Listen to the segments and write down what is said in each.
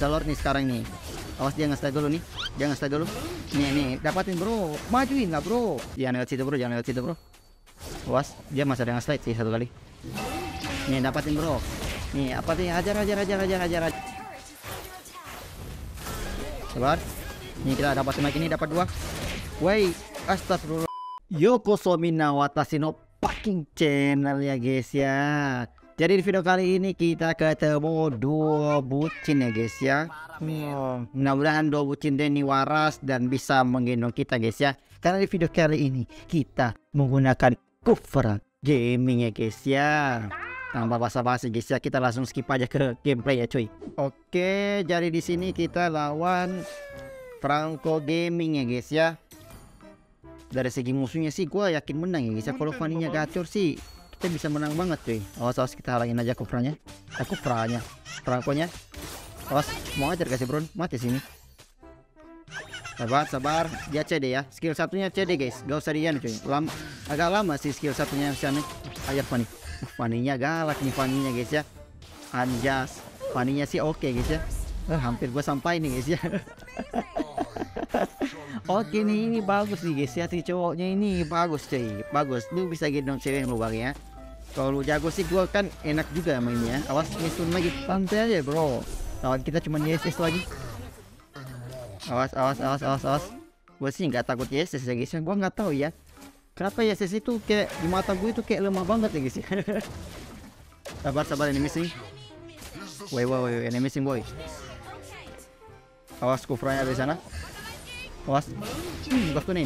Jalur nih sekarang nih. Awas dia nge-slide dulu nih. Dia nge-slide dulu. Nih, dapatin bro. Majuin lah bro. Jangan lewat situ bro, jangan lewat situ bro. Awas, dia masih ada nge-slide sih satu kali. Nih, dapatin bro. Nih, apa nih? Hajar. Sabar. Nih kita dapat semakin ini dapat dua. Woi, astagfirullah. Yokosuminna watashi no fucking channel ya guys ya. Jadi di video kali ini kita ketemu dua bucin ya guys ya. Mudah-mudahan dua bucin ini waras dan bisa menggendong kita guys ya. Karena di video kali ini kita menggunakan cover gaming ya guys ya. Tanpa basa-basi guys ya, kita langsung skip aja ke gameplay ya cuy. Oke, jadi di sini kita lawan Franco Gaming ya guys ya. Dari segi musuhnya sih gue yakin menang ya guys ya. Kalau Fanny-nya gacor sih kita bisa menang banget cuy. Awas kita halangin aja kopranya. Franco-nya. Awas mau ajar kasih bro. Mati sini. Sabar. Dia CD ya. Skill satunya CD guys. Gak usah dian cuy. Agak lama sih skill satunya sana. Ajar Fanny. Fanny-nya galak nih Fanny-nya guys ya. Anjas. Fanny-nya sih oke guys ya. Hampir gue sampai nih guys ya. Oke nih ini bagus nih guys ya, si cowoknya ini bagus cuy, bagus. Lu bisa gendong cewek yang lu bang ya. Kalau lu jago sih gua kan enak juga mainnya. Awas misun lagi, santai aja bro. Lawan kita cuma Yeses lagi. Awas. Gua sih nggak takut Yeses ya guys, gua nggak tahu ya. Kenapa Yeses itu kayak di mata gue itu kayak lemah banget ya guys ya. Sabar enemy sing. Woi enemy sing boy. Awas kufranya di sana. Awas, gue tunin.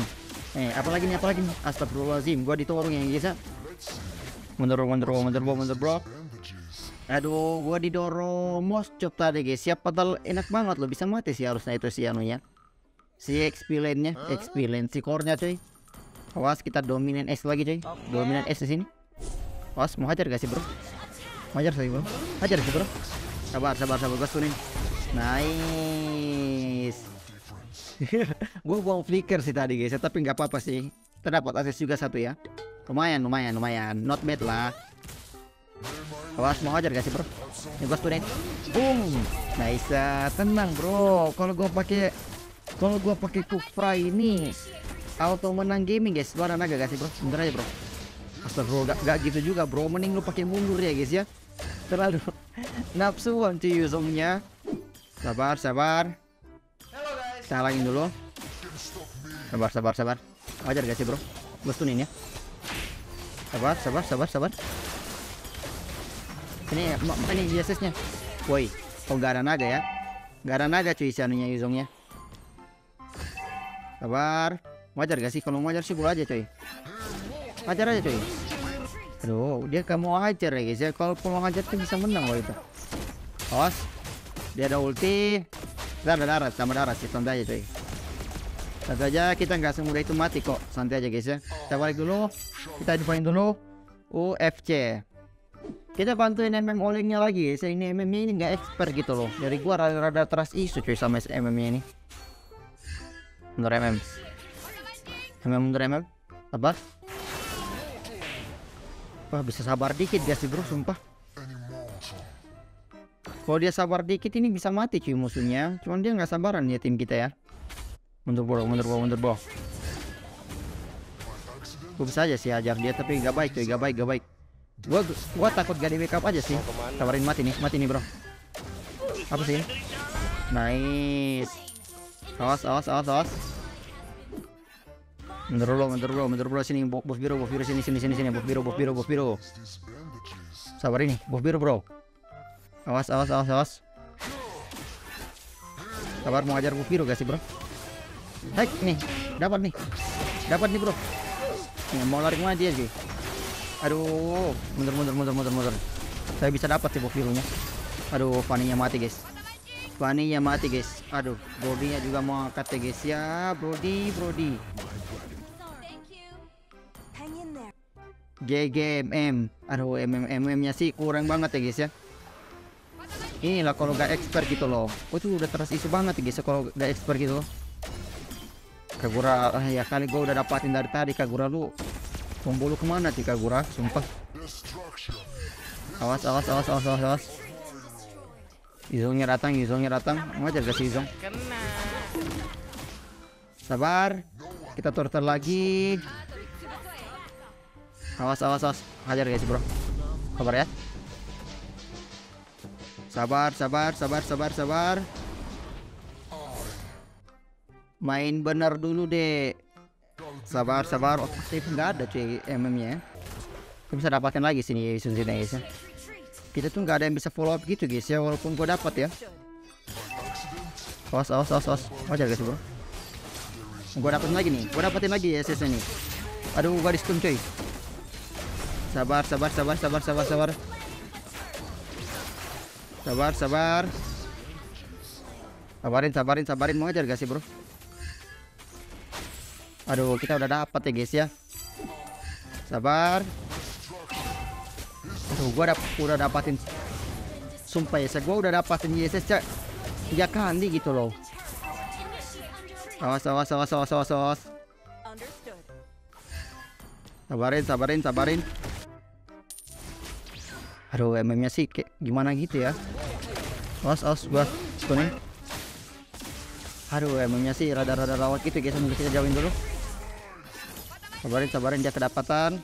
Apalagi nih? Astagfirullahaladzim, gue didorong ya guys ya. Mundur bro. Aduh, gue didorong moscop tadi guys. Siapa padahal enak banget lo, bisa mati sih harusnya itu si anunya. Si experience si core-nya cuy. Awas kita dominan S lagi cuy. Dominan S di sini. Awas mau hajar gak sih bro? Hajar sih bro. Sabar gue tunin. Nice. Gue buang flicker sih tadi guys ya, tapi nggak apa-apa sih, terdapat akses juga satu ya, lumayan, not bad lah. Awas mau ajar gak sih bro? Ini gue student, boom, nice. Tenang bro, kalau gue pakai Kufra ini auto menang gaming guys. Lu ada naga gak sih bro? Bentar aja bro. Astagfirullah, gak gitu juga bro, mending lu pakai mundur ya guys ya, terlalu nafsuan cuy usungnya. Sabar. Kita halangin dulu. Sabar. Wajar gak sih bro? Gue stunin ya. Sabar. Ini biasanya. Woi, kok gak ada naga ya? Gak ada naga cuy sanunya Yuzongnya. Sabar. Wajar gak sih? Kalau mau wajar sih boleh aja cuy. Wajar aja cuy. Aduh, dia gak mau wajar ya guys ya. Kalau mau wajar tuh bisa menang loh itu. Awas. Dia ada ulti. Sama darat sih, santai aja cuy. Santai aja, kita nggak semudah itu mati kok. Santai aja guys ya. Kita balik dulu. Kita depan dulu. UFC. Kita bantuin MM olengnya lagi guys. Ini MM ini nggak expert gitu loh. Dari gua rada teras isu cuy sama MM-nya ini. Mundur MM. Sabar. Wah bisa sabar dikit gak sih bro, sumpah. Kalau dia sabar dikit ini bisa mati cuy musuhnya. Cuman dia nggak sabaran ya tim kita ya. Mundur bro. Gue bisa aja sih ajar dia tapi gak baik. Gue takut gak di wake up aja sih. Sabarin mati nih bro. Apa sih? Nice. Awas. Mundur bro sini. Buff biru sini. Buff biru. Sabar ini, buff biru bro. Awas. Sabar mau ajar Bupiru gak sih bro? Hek nih, dapat nih bro. Nih, mau lari kemana dia sih? Aduh, mundur. Saya bisa dapat sih Bupirunya. Aduh, Fanny-nya mati guys. Aduh, Brody-nya juga mau angkat ya guys ya, Brody. GGMM. Aduh, MMM-nya sih kurang banget ya guys ya. Inilah kalau gak expert gitu loh. Gue tuh udah teras isu banget guys kalau gak expert gitu loh. Kagura ya kali gue udah dapatin dari tadi. Kagura lu tombol lu kemana sih Kagura? Sumpah. Awas. Izongnya datang, mau cari kasih Izong. Kena. Sabar, kita torter lagi. Awas, awas, awas, hajar guys bro. Sabar ya. Sabar, sabar, sabar, sabar, sabar. Main benar dulu deh. Sabar, sabar. Otak safe nggak ada cuy MM-nya. Kita bisa dapatkan lagi sini Sun Zina guys ya. Kita tuh nggak ada yang bisa follow up gitu guys ya. Walaupun gua dapat ya. Awas, awas, awas, awas. Wajar guys bro. Gua dapetin lagi nih. Gua dapetin lagi ya SS-nya nih. Aduh, gua di-stun cuy. Sabar, sabar, sabar, sabar, sabar, sabar. Sabar, sabar. Sabarin, sabarin, sabarin. Mau ngejar gak sih, bro? Aduh, kita udah dapat ya, guys ya. Sabar. Aduh, gua udah dapatin. Sumpah ya, gua udah dapatin YSS cak. 3 kali gitu loh. Awas, awas, awas, awas, awas, awas. Sabarin, sabarin, sabarin. Aduh, MM-nya sih kayak gimana gitu ya. Awas, awas, gua stunin. Aduh, MM-nya sih rada-rada rawat gitu guys. Mungkin kita jauhin dulu. Sabarin, sabarin, dia kedapatan.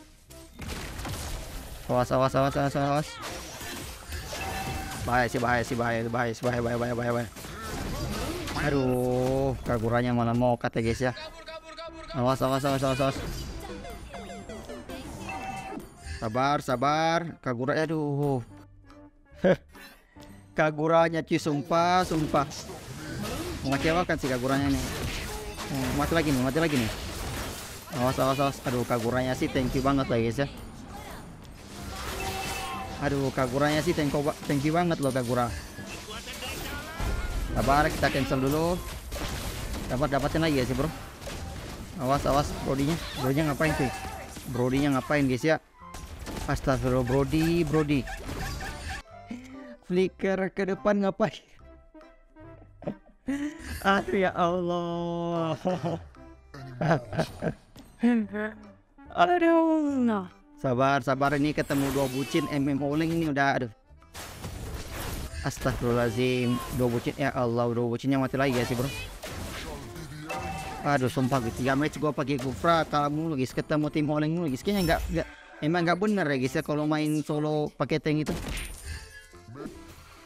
Awas, awas, awas, awas, awas. Bahaya sih, bahaya sih, bahaya, bahaya, bahaya, bahaya, bahaya, bahaya, bahaya. Aduh, kagurannya malah mau cut ya guys ya. Awas, awas, awas, awas, awas. Sabar, sabar, Kagura, aduh. Kaguranya cuy, sumpah, sumpah. Mengecewakan sih Kaguranya nih. Mati lagi nih, mati lagi nih. Awas, awas, awas. Aduh, Kaguranya sih thank you banget lah guys ya. Aduh, Kaguranya sih thank you banget loh Kagura. Sabar, kita cancel dulu. Dapatin lagi ya sih bro. Awas, awas, brodinya. Brodinya ngapain sih? Brodinya ngapain guys ya? Astagfirullah, Brody, Brody. Flicker ke depan ngapain? Aduh ya Allah. Aduh. Sabar, sabar, ini ketemu 2 bucin MMO link ini udah aduh. Astagfirullahaladzim, 2 bucin ya Allah, 2 bucinnya mati lagi ya sih bro. Aduh sumpah gitu. 3 match gua pakai Gufra kalah mulu guys, ketemu tim Holeng mulu guys. Kayaknya enggak emang nggak bener ya guys ya kalau main solo pakai tank itu.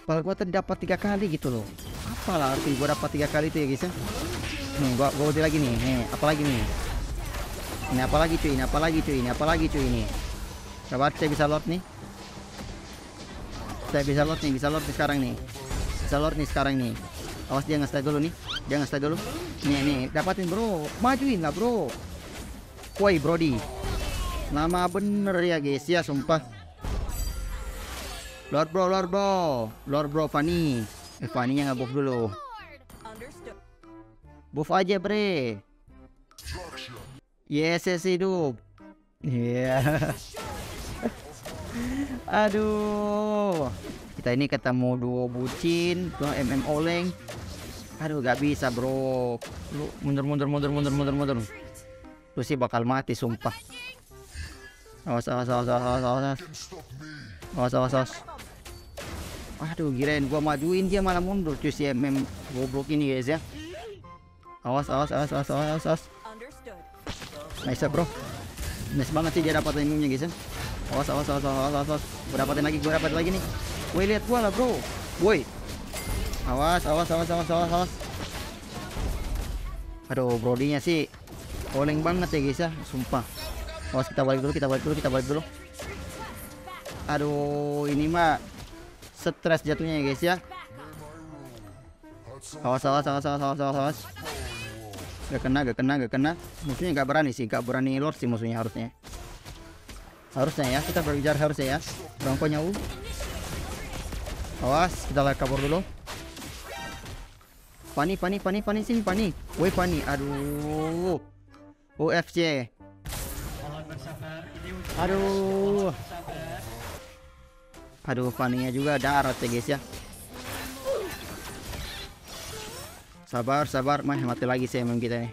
Padahal gua tadi dapat 3 kali gitu loh. Apalah arti gua dapat 3 kali itu ya guys ya. Nih gua ulti lagi nih. Nih apalagi nih. Ini apalagi cuy, ini apalagi cuy, ini apalagi cuy ini. Sabar, saya bisa load nih. Saya bisa load nih, bisa load nih sekarang nih. Bisa load nih sekarang nih. Awas dia nge-stay dulu nih. Dia nge-stay dulu. Nih nih, dapatin bro. Majuin lah bro. Woi Brody. Nama bener ya guys ya sumpah. Lord bro, Lord bro, Lord bro Fanny. Fanny-nya nge-buff dulu. Buff aja bre. Yes yes hidup. Iya. Yeah. Aduh. Kita ini ketemu 2 bucin, 2 MM oleng. Aduh gak bisa bro. Lu mundur. Lu sih bakal mati sumpah. Awas, awas, awas, awas, awas, awas, awas, awas. Aduh, kirain gua majuin dia malah mundur cuy si MM goblok ini guys ya. Awas, awas, awas, awas, awas, awas. Nice bro. Nice banget sih dia dapat MM-nya guys ya. Awas, awas, awas, awas, awas, awas. Gua dapatin lagi nih. Woi, lihat gua lah bro. Woi. Awas, awas, awas, awas, awas, awas. Aduh, brodinya sih oleng banget ya guys ya, sumpah. Awas, kita balik dulu, kita balik dulu, kita balik dulu. Aduh, ini mah stres jatuhnya ya guys ya. Awas, awas, awas, awas, awas, awas. Gak kena, gak kena, gak kena. Musuhnya gak berani sih, gak berani Lord sih musuhnya harusnya. Harusnya ya, kita berbicara harusnya ya. Berangkonya u. Awas, kita lari kabur dulu. Pani, pani, pani, pani sini, pani. Woi, pani, aduh. UFC. Aduh, aduh, Fanny-nya juga darat ya guys ya. Sabar, sabar, mah mati lagi sih emang kita nih.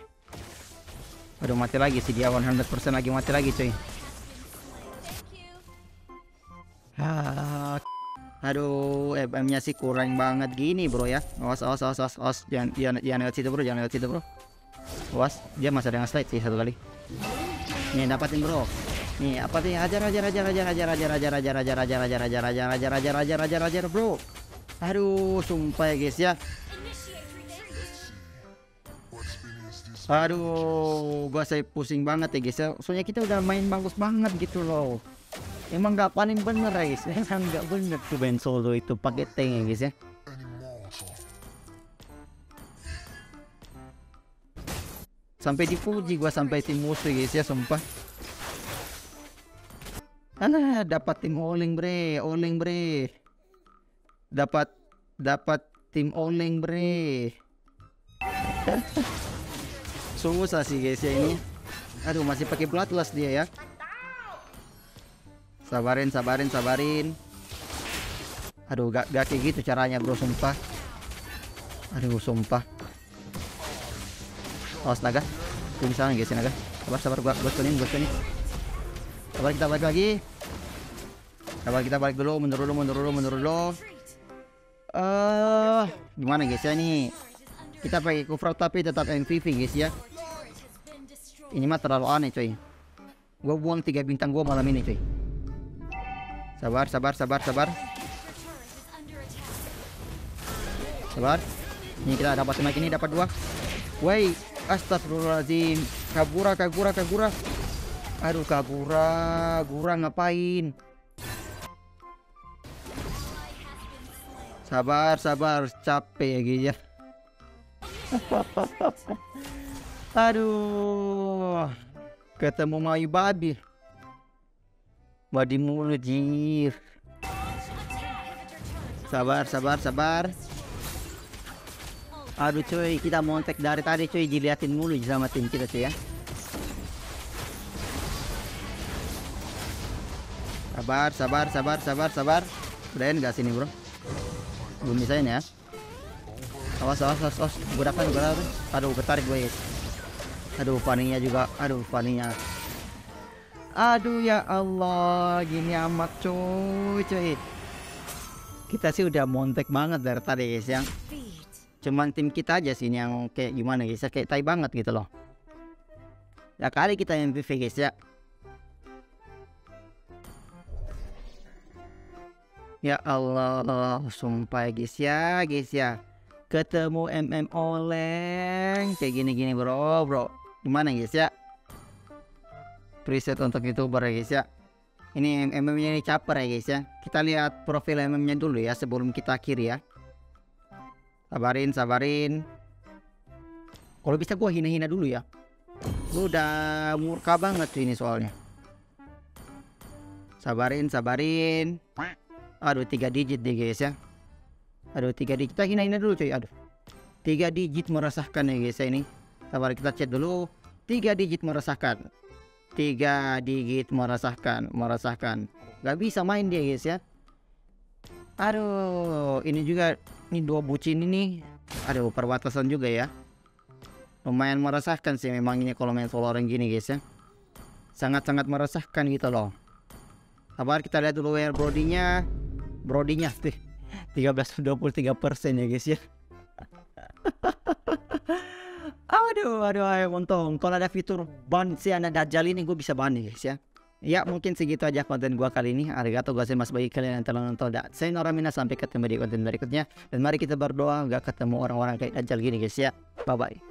Aduh mati lagi sih dia 100% lagi mati lagi cuy. Aduh, FM-nya sih kurang banget gini bro ya. Awas, jangan lewat situ bro, awas, dia masih ada yang slide sih satu kali. Nih dapatin bro. Nih apa nih, hajar bro. Aduh, sumpah ya guys ya. Aduh, gua saya pusing banget ya guys ya. Soalnya kita udah main bagus banget gitu loh. Emang gak panen bener ya guys. Emang gak bener tuh main solo itu pakai tank ya guys ya. Sampai dipuji gua sampai tim musuh guys ya, sumpah. Nah, dapat tim oleng bre, Dapat tim oleng bre. Susah sih guys ya ini. Aduh, masih pakai bloodlust dia ya. Sabarin. Aduh, gak kayak gitu caranya bro, sumpah. Aduh, sumpah. Awas naga. Tunggu sana guys, naga. Sabar, gua tunin. Sabar, kita balik lagi. Mundur dulu. Gimana guys ya ini? Kita pakai kufra tapi tetap MVP guys ya. Ini mah terlalu aneh cuy. Gua buang 3 bintang gua malam ini cuy. Sabar. Ini kita dapat semakin ini, dapat 2. Woi, astagfirullahaladzim. Kagura. Aduh, Kagura ngapain? Sabar, capek ya guys ya. Aduh, ketemu maui babi. Badi mulu jir. Sabar. Aduh cuy, kita montek dari tadi cuy, diliatin mulu sama tim kita cuy ya. Sabar. Keren gak sini bro? Belum misain ya. Awas. Gue dapat. Aduh, ketarik gue. Aduh, paningnya juga. Aduh ya Allah, gini amat cuy. Kita sih udah montek banget dari tadi guys yang. Cuman tim kita aja sih yang kayak gimana guys, kayak tai banget gitu loh. Ya kali kita MVP guys ya. Ya Allah, sumpah guys ya. Ketemu oleng kayak gini bro. Gimana guys ya? Preset untuk YouTuber ya guys ya. Ini MM-nya ini caper ya guys ya. Kita lihat profil MM-nya dulu ya sebelum kita akhiri ya. Sabarin. Kalau bisa gua hina-hina dulu ya. Lu udah murka banget tuh ini soalnya. Sabarin. Aduh, 3 digit deh guys ya. Kita hina-hina dulu cuy. 3 digit meresahkan ya guys ya ini. Sabar, kita chat dulu. 3 digit meresahkan. 3 digit meresahkan. Gak bisa main dia guys ya. Aduh, ini juga ini 2 bucin ini. Aduh, perbatasan juga ya. Lumayan meresahkan sih memang ini kalau main solo orang gini guys ya. Sangat-sangat meresahkan gitu loh. Sabar, kita lihat dulu where brodinya. 13-23% ya guys ya. aduh untung kalau ada fitur ban si anak dajjal ini gue bisa ban guys ya. Ya mungkin segitu aja konten gue kali ini. Arigatou gozaimasu bagi kalian yang telah nonton. Sayonara mina, sampai ketemu di konten berikutnya. Dan mari kita berdoa gak ketemu orang-orang kayak dajjal gini guys ya. Bye bye.